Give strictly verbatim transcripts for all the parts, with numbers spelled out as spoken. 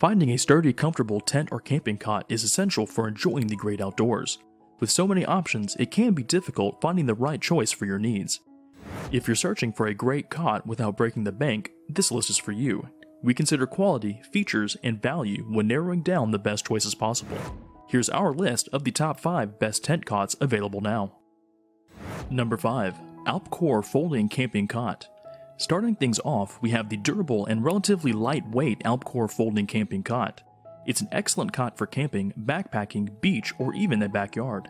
Finding a sturdy, comfortable tent or camping cot is essential for enjoying the great outdoors. With so many options, it can be difficult finding the right choice for your needs. If you're searching for a great cot without breaking the bank, this list is for you. We consider quality, features, and value when narrowing down the best choices possible. Here's our list of the top five best tent cots available now. Number five. Alpcour Folding Camping Cot. Starting things off, we have the durable and relatively lightweight Alpcour Folding Camping Cot. It's an excellent cot for camping, backpacking, beach, or even the backyard.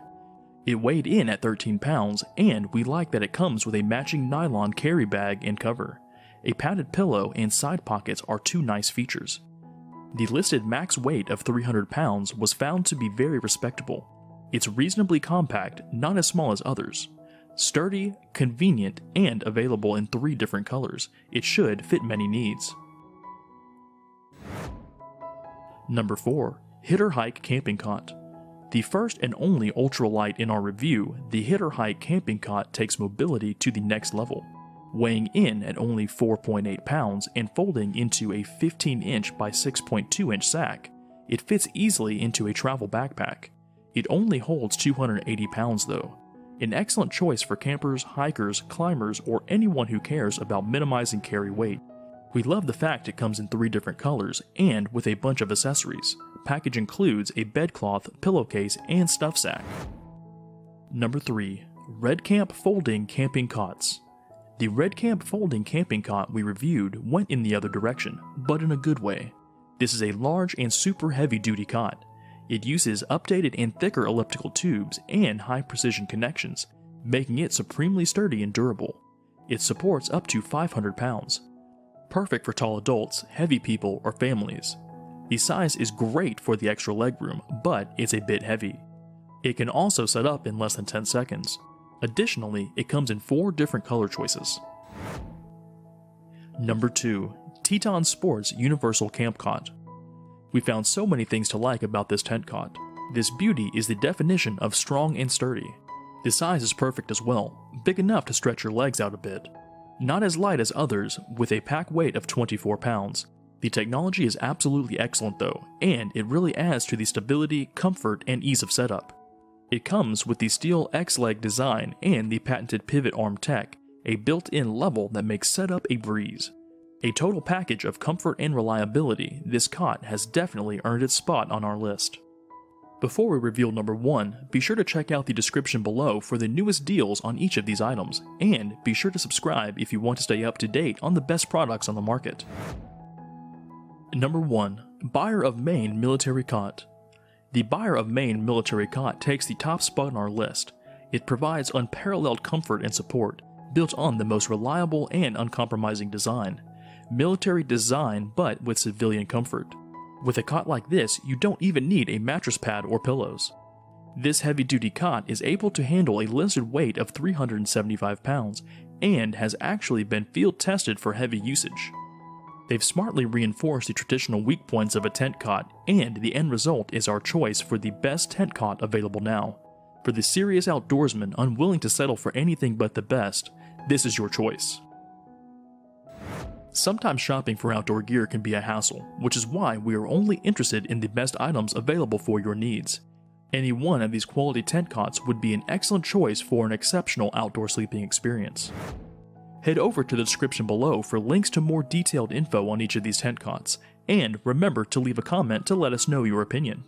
It weighed in at thirteen pounds, and we like that it comes with a matching nylon carry bag and cover. A padded pillow and side pockets are two nice features. The listed max weight of three hundred pounds was found to be very respectable. It's reasonably compact, not as small as others. Sturdy, convenient, and available in three different colors, it should fit many needs. Number four. Hitorhike Camping Cot. The first and only ultralight in our review, the Hitorhike Camping Cot takes mobility to the next level. Weighing in at only four point eight pounds and folding into a fifteen inch by six point two inch sack, it fits easily into a travel backpack. It only holds two hundred eighty pounds though. An excellent choice for campers, hikers, climbers, or anyone who cares about minimizing carry weight. We love the fact it comes in three different colors and with a bunch of accessories. Package includes a bedcloth, pillowcase, and stuff sack. Number three. RedCamp Folding Camping Cots. The RedCamp Folding Camping Cot we reviewed went in the other direction, but in a good way. This is a large and super heavy-duty cot. It uses updated and thicker elliptical tubes and high-precision connections, making it supremely sturdy and durable. It supports up to five hundred pounds. Perfect for tall adults, heavy people, or families. The size is great for the extra legroom, but it's a bit heavy. It can also set up in less than ten seconds. Additionally, it comes in four different color choices. Number two. Teton Sports Universal Camp Cot. We found so many things to like about this tent cot. This beauty is the definition of strong and sturdy. The size is perfect as well, big enough to stretch your legs out a bit. Not as light as others, with a pack weight of twenty-four pounds. The technology is absolutely excellent though, and it really adds to the stability, comfort, and ease of setup. It comes with the steel X-leg design and the patented pivot arm tech, a built-in level that makes setup a breeze. A total package of comfort and reliability, this cot has definitely earned its spot on our list. Before we reveal number one, be sure to check out the description below for the newest deals on each of these items, and be sure to subscribe if you want to stay up to date on the best products on the market. Number one. Byer of Maine Military Cot. The Byer of Maine Military Cot takes the top spot on our list. It provides unparalleled comfort and support, built on the most reliable and uncompromising design. Military design but with civilian comfort. With a cot like this, you don't even need a mattress pad or pillows. This heavy-duty cot is able to handle a listed weight of three hundred seventy-five pounds and has actually been field-tested for heavy usage. They've smartly reinforced the traditional weak points of a tent cot, and the end result is our choice for the best tent cot available now. For the serious outdoorsman unwilling to settle for anything but the best, this is your choice. Sometimes shopping for outdoor gear can be a hassle, which is why we are only interested in the best items available for your needs. Any one of these quality tent cots would be an excellent choice for an exceptional outdoor sleeping experience. Head over to the description below for links to more detailed info on each of these tent cots, and remember to leave a comment to let us know your opinion.